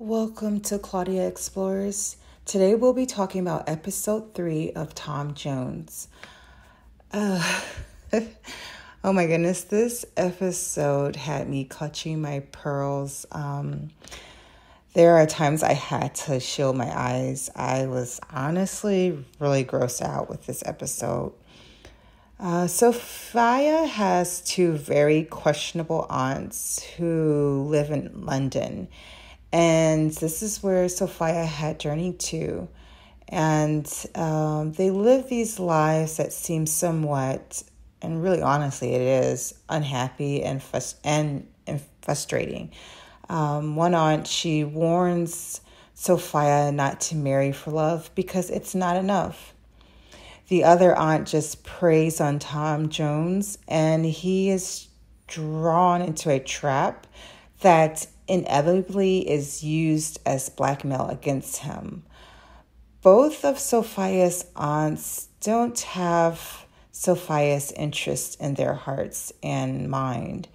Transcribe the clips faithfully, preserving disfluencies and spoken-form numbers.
Welcome to Claudia Explores. Today we'll be talking about episode three of Tom Jones. Uh, oh my goodness, this episode had me clutching my pearls. Um, there are times I had to shield my eyes. I was honestly really grossed out with this episode. Uh, Sophia has two very questionable aunts who live in London. And this is where Sophia had journeyed to. And um, they live these lives that seem somewhat, and really honestly it is, unhappy and frust- and, and frustrating. Um, one aunt, she warns Sophia not to marry for love because it's not enough. The other aunt just preys on Tom Jones, and he is drawn into a trap that inevitably is used as blackmail against him. Both of Sophia's aunts don't have Sophia's interest in their hearts and mind.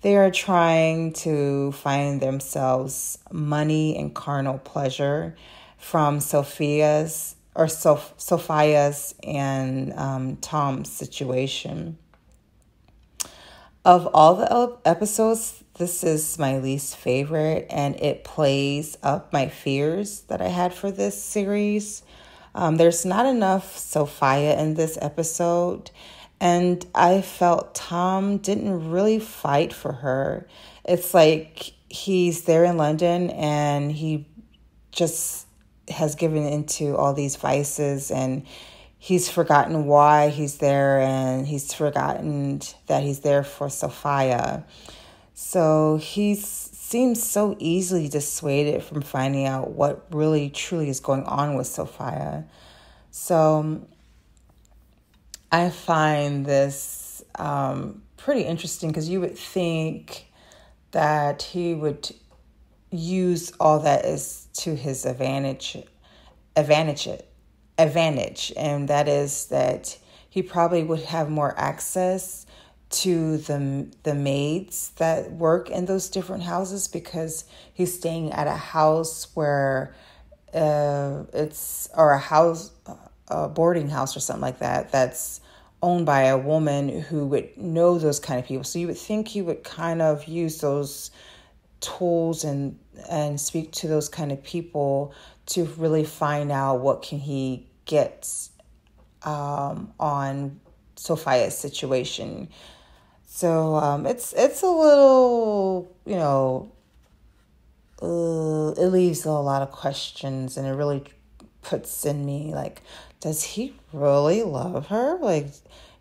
They are trying to find themselves money and carnal pleasure from Sophia's or Sof- Sophia's and um, Tom's situation. Of all the episodes, this is my least favorite, and it plays up my fears that I had for this series. Um, there's not enough Sophia in this episode, and I felt Tom didn't really fight for her. It's like he's there in London, and he just has given into all these vices, and he's forgotten why he's there, and he's forgotten that he's there for Sophia. So he seems so easily dissuaded from finding out what really truly is going on with Sophia. So I find this um, pretty interesting, because you would think that he would use all that is to his advantage, advantage it. advantage, and that is that he probably would have more access to the the maids that work in those different houses, because he's staying at a house where uh, it's or a house a boarding house or something like that that's owned by a woman who would know those kind of people. So you would think he would kind of use those tools and and speak to those kind of people to really find out what can he get um, on Sophia's situation. So um, it's it's a little, you know, uh, it leaves a lot of questions, and it really puts in me, like, does he really love her? Like,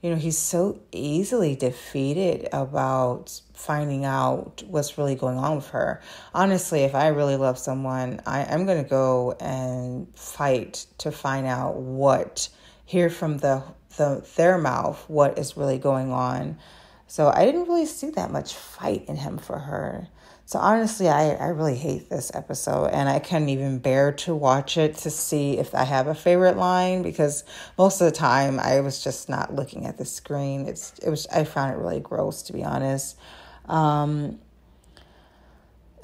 you know, he's so easily defeated about finding out what's really going on with her. Honestly, if I really love someone, I, I'm going to go and fight to find out what, hear from the, the their mouth, what is really going on. So I didn't really see that much fight in him for her. So honestly, I, I really hate this episode, and I couldn't even bear to watch it to see if I have a favorite line, because most of the time I was just not looking at the screen. It's it was I found it really gross, to be honest, um,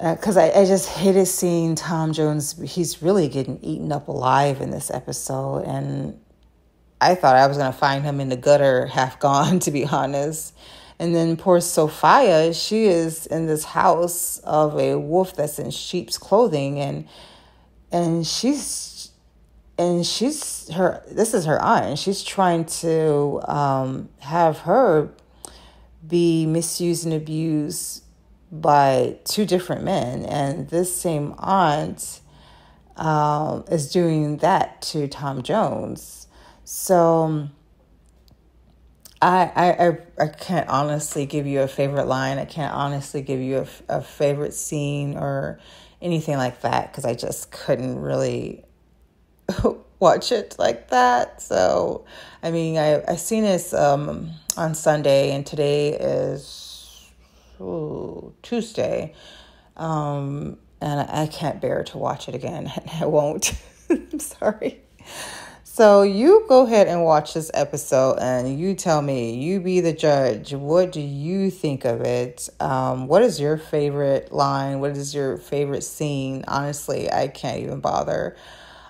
because I, I just hated seeing Tom Jones. He's really getting eaten up alive in this episode, and I thought I was going to find him in the gutter, half gone, to be honest. And then poor Sophia, she is in this house of a wolf that's in sheep's clothing, and and she's and she's her. This is her aunt, and she's trying to um, have her be misused and abused by two different men, and this same aunt um, is doing that to Tom Jones. So I, I I can't honestly give you a favorite line. I can't honestly give you a, a favorite scene or anything like that, because I just couldn't really watch it like that. So, I mean, I, I seen this um, on Sunday, and today is ooh, Tuesday. Um, and I can't bear to watch it again. I won't. I'm sorry. So you go ahead and watch this episode and you tell me, you be the judge. What do you think of it? Um, what is your favorite line? What is your favorite scene? Honestly, I can't even bother.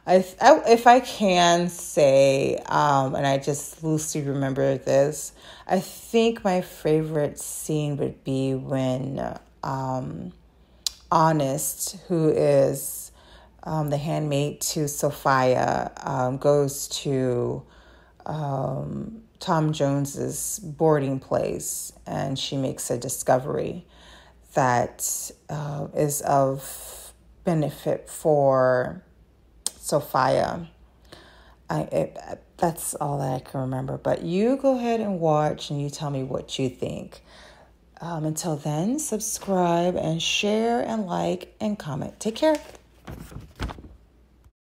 I, I, if I can say, um, and I just loosely remember this, I think my favorite scene would be when um, Honest, who is um, the handmaid to Sophia, um, goes to um, Tom Jones's boarding place, and she makes a discovery that uh, is of benefit for Sophia. I, it, that's all that I can remember. But you go ahead and watch and you tell me what you think. Um, until then, subscribe and share and like and comment. Take care.